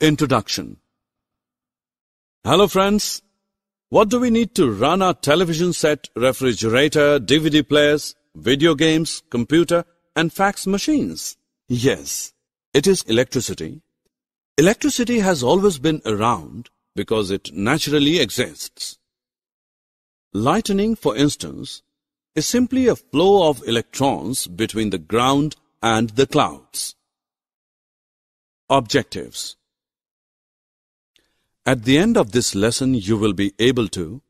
Introduction. Hello friends, what do we need to run our television set, refrigerator, DVD players, video games, computer and fax machines? Yes, it is electricity. Electricity has always been around because it naturally exists. Lightning, for instance, is simply a flow of electrons between the ground and the clouds. Objectives. At the end of this lesson, you will be able to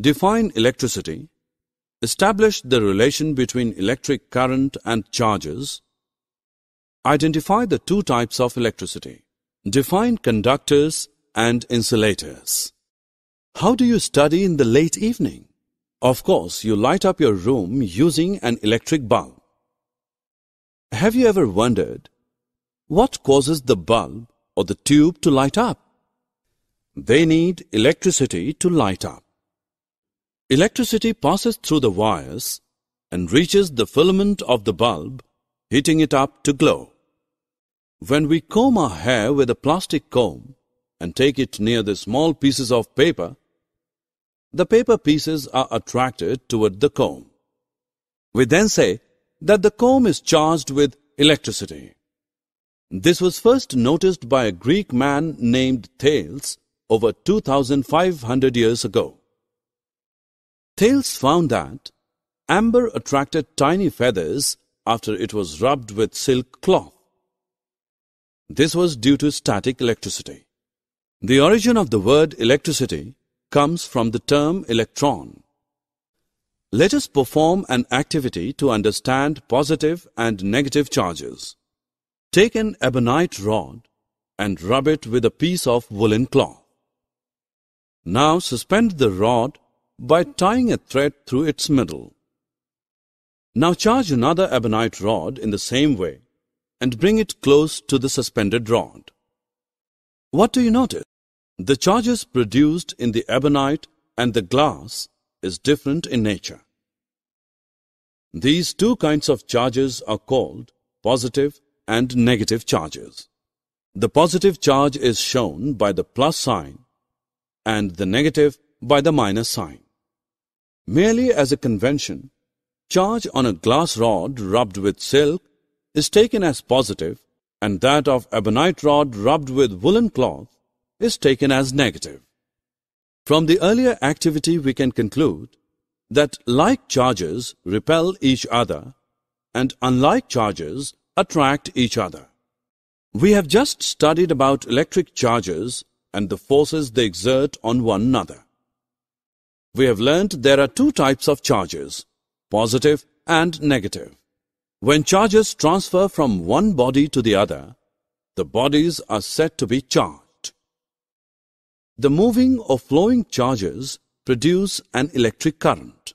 define electricity, establish the relation between electric current and charges, identify the two types of electricity, define conductors and insulators. How do you study in the late evening? Of course, you light up your room using an electric bulb. Have you ever wondered what causes the bulb or the tube to light up? They need electricity to light up. Electricity passes through the wires and reaches the filament of the bulb, heating it up to glow. When we comb our hair with a plastic comb and take it near the small pieces of paper, the paper pieces are attracted toward the comb. We then say that the comb is charged with electricity. This was first noticed by a Greek man named Thales, over 2,500 years ago. Thales found that amber attracted tiny feathers after it was rubbed with silk cloth. This was due to static electricity. The origin of the word electricity comes from the term electron. Let us perform an activity to understand positive and negative charges. Take an ebonite rod and rub it with a piece of woolen cloth. Now suspend the rod by tying a thread through its middle. Now charge another ebonite rod in the same way and bring it close to the suspended rod. What do you notice? The charges produced in the ebonite and the glass is different in nature. These two kinds of charges are called positive and negative charges. The positive charge is shown by the plus sign and the negative by the minus sign. Merely as a convention, charge on a glass rod rubbed with silk is taken as positive and that of ebonite rod rubbed with woolen cloth is taken as negative. From the earlier activity we can conclude that like charges repel each other and unlike charges attract each other. We have just studied about electric charges and the forces they exert on one another. We have learnt there are two types of charges, positive and negative. When charges transfer from one body to the other, the bodies are said to be charged. The moving or flowing charges produce an electric current.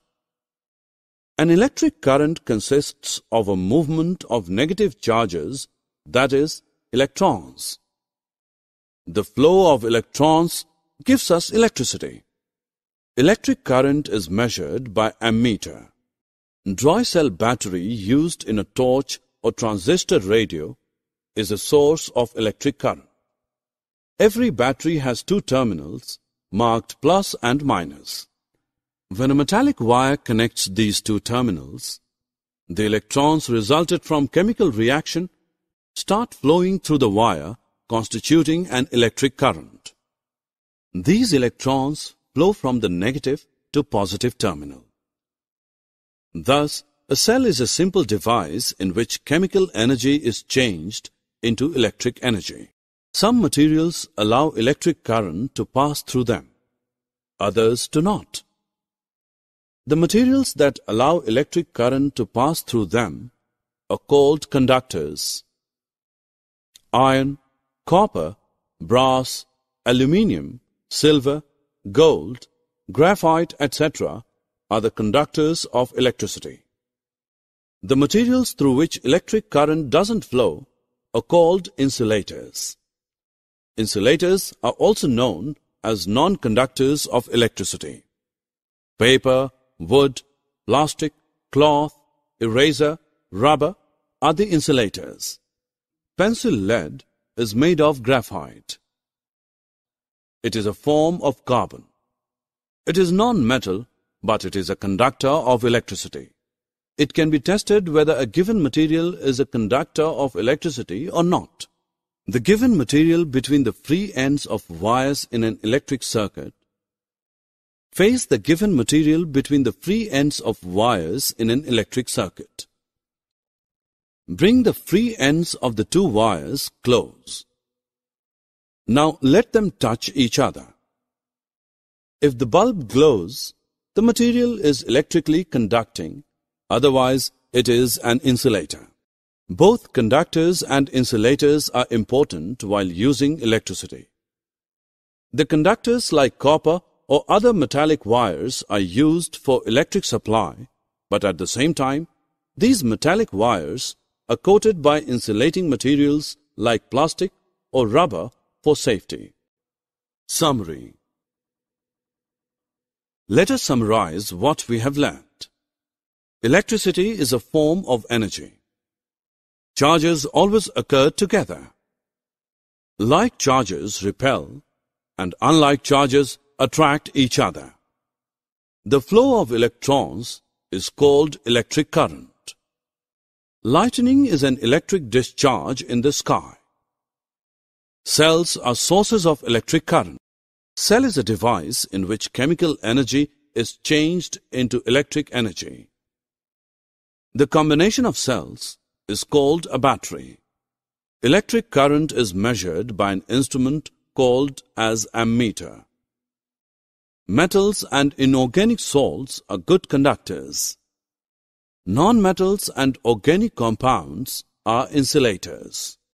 An electric current consists of a movement of negative charges, that is, electrons. The flow of electrons gives us electricity. Electric current is measured by ammeter. Dry cell battery used in a torch or transistor radio is a source of electric current. Every battery has two terminals marked plus and minus. When a metallic wire connects these two terminals, the electrons resulted from chemical reaction start flowing through the wire, constituting an electric current. These electrons flow from the negative to positive terminal. Thus, a cell is a simple device in which chemical energy is changed into electric energy. Some materials allow electric current to pass through them, others do not. The materials that allow electric current to pass through them are called conductors. Iron, copper, brass, aluminium, silver, gold, graphite, etc. are the conductors of electricity. The materials through which electric current doesn't flow are called insulators. Insulators are also known as non-conductors of electricity. Paper, wood, plastic, cloth, eraser, rubber are the insulators. Pencil lead is made of graphite. It is a form of carbon. It is non-metal, but it is a conductor of electricity. It can be tested whether a given material is a conductor of electricity or not. The given material between the free ends of wires in an electric circuit. Face the given material between the free ends of wires in an electric circuit. Bring the free ends of the two wires close. Now let them touch each other. If the bulb glows, the material is electrically conducting, otherwise it is an insulator. Both conductors and insulators are important while using electricity. The conductors like copper or other metallic wires are used for electric supply, but at the same time, these metallic wires are coated by insulating materials like plastic or rubber for safety. Summary. Let us summarize what we have learned. Electricity is a form of energy. Charges always occur together. Like charges repel, and unlike charges attract each other. The flow of electrons is called electric current. Lightning is an electric discharge in the sky. Cells are sources of electric current. Cell is a device in which chemical energy is changed into electric energy. The combination of cells is called a battery. Electric current is measured by an instrument called as ammeter. Metals and inorganic salts are good conductors. Non-metals and organic compounds are insulators.